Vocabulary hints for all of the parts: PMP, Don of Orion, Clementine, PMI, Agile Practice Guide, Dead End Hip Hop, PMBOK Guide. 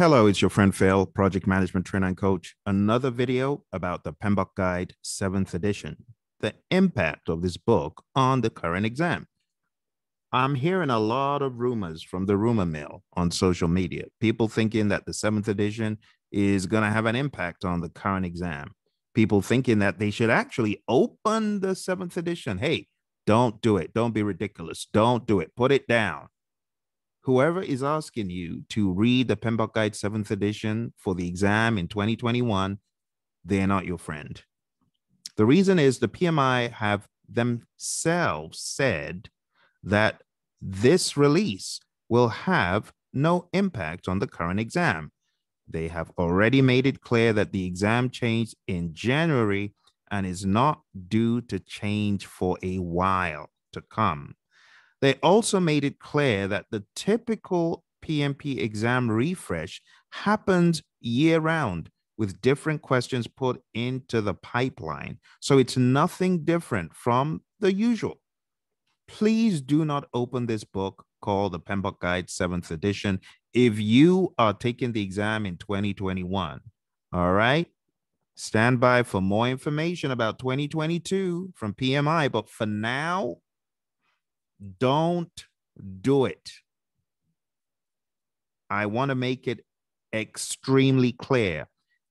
Hello, it's your friend Phil, project management trainer and coach. Another video about the PMBOK Guide 7th edition, the impact of this book on the current exam. I'm hearing a lot of rumors from the rumor mill on social media, people thinking that the 7th edition is going to have an impact on the current exam, people thinking that they should actually open the 7th edition. Hey, don't do it. Don't be ridiculous. Don't do it. Put it down. Whoever is asking you to read the PMBOK Guide 7th edition for the exam in 2021, they're not your friend. The reason is the PMI have themselves said that this release will have no impact on the current exam. They have already made it clear that the exam changed in January and is not due to change for a while to come. They also made it clear that the typical PMP exam refresh happens year-round with different questions put into the pipeline. So it's nothing different from the usual. Please do not open this book called the PMBOK Guide 7th edition if you are taking the exam in 2021. All right? Stand by for more information about 2022 from PMI, but for now, don't do it. I want to make it extremely clear.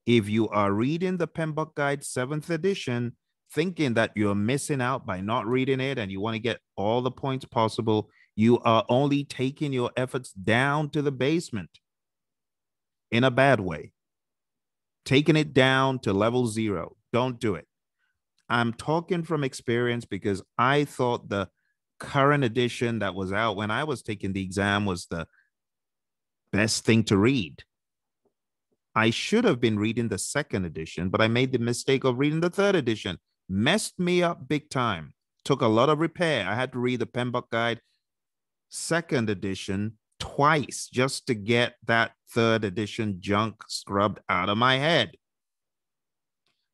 If you are reading the PMBOK Guide 7th edition, thinking that you're missing out by not reading it and you want to get all the points possible, you are only taking your efforts down to the basement in a bad way, taking it down to level zero. Don't do it. I'm talking from experience because I thought the current edition that was out when I was taking the exam was the best thing to read. I should have been reading the 2nd edition, but I made the mistake of reading the 3rd edition. Messed me up big time. Took a lot of repair. I had to read the PMBOK Guide 2nd edition twice just to get that 3rd edition junk scrubbed out of my head.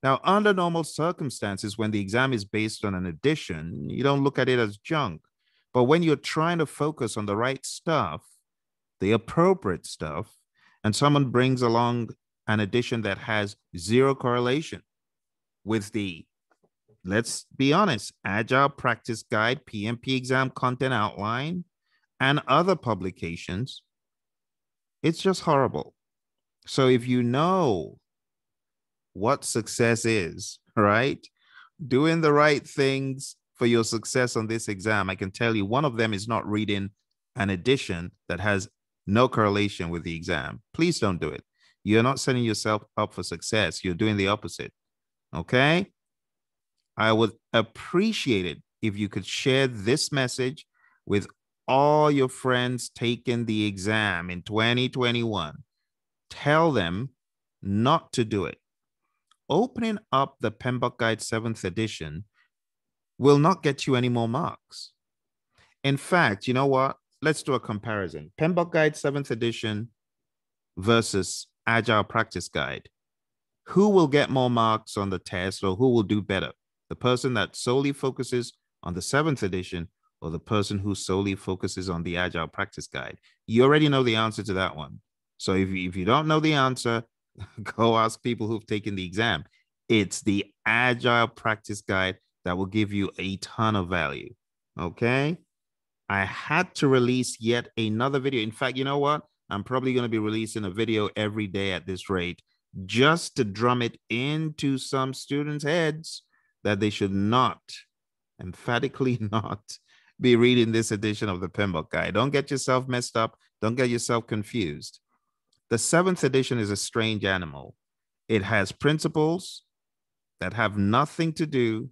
Now, under normal circumstances, when the exam is based on an edition, you don't look at it as junk. But when you're trying to focus on the right stuff, the appropriate stuff, and someone brings along an edition that has zero correlation with the, let's be honest, Agile Practice Guide, PMP exam content outline, and other publications, it's just horrible. So if you know what success is, right? Doing the right things for your success on this exam. I can tell you one of them is not reading an edition that has no correlation with the exam. Please don't do it. You're not setting yourself up for success. You're doing the opposite, okay? I would appreciate it if you could share this message with all your friends taking the exam in 2021. Tell them not to do it. Opening up the PMBOK Guide 7th edition will not get you any more marks. In fact, you know what? Let's do a comparison. PMBOK Guide 7th edition versus Agile Practice Guide. Who will get more marks on the test or who will do better? The person that solely focuses on the 7th edition or the person who solely focuses on the Agile Practice Guide? You already know the answer to that one. So if you don't know the answer, go ask people who've taken the exam. It's the Agile Practice Guide that will give you a ton of value, okay? I had to release yet another video. In fact, you know what? I'm probably going to be releasing a video every day at this rate just to drum it into some students' heads that they should not, emphatically not, be reading this edition of the PMBOK Guide. Don't get yourself messed up. Don't get yourself confused. The 7th edition is a strange animal. It has principles that have nothing to do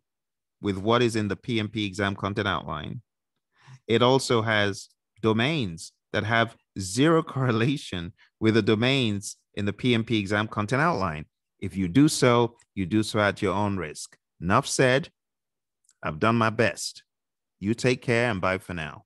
with what is in the PMP exam content outline. It also has domains that have zero correlation with the domains in the PMP exam content outline. If you do so at your own risk. Enough said. I've done my best. You take care and bye for now.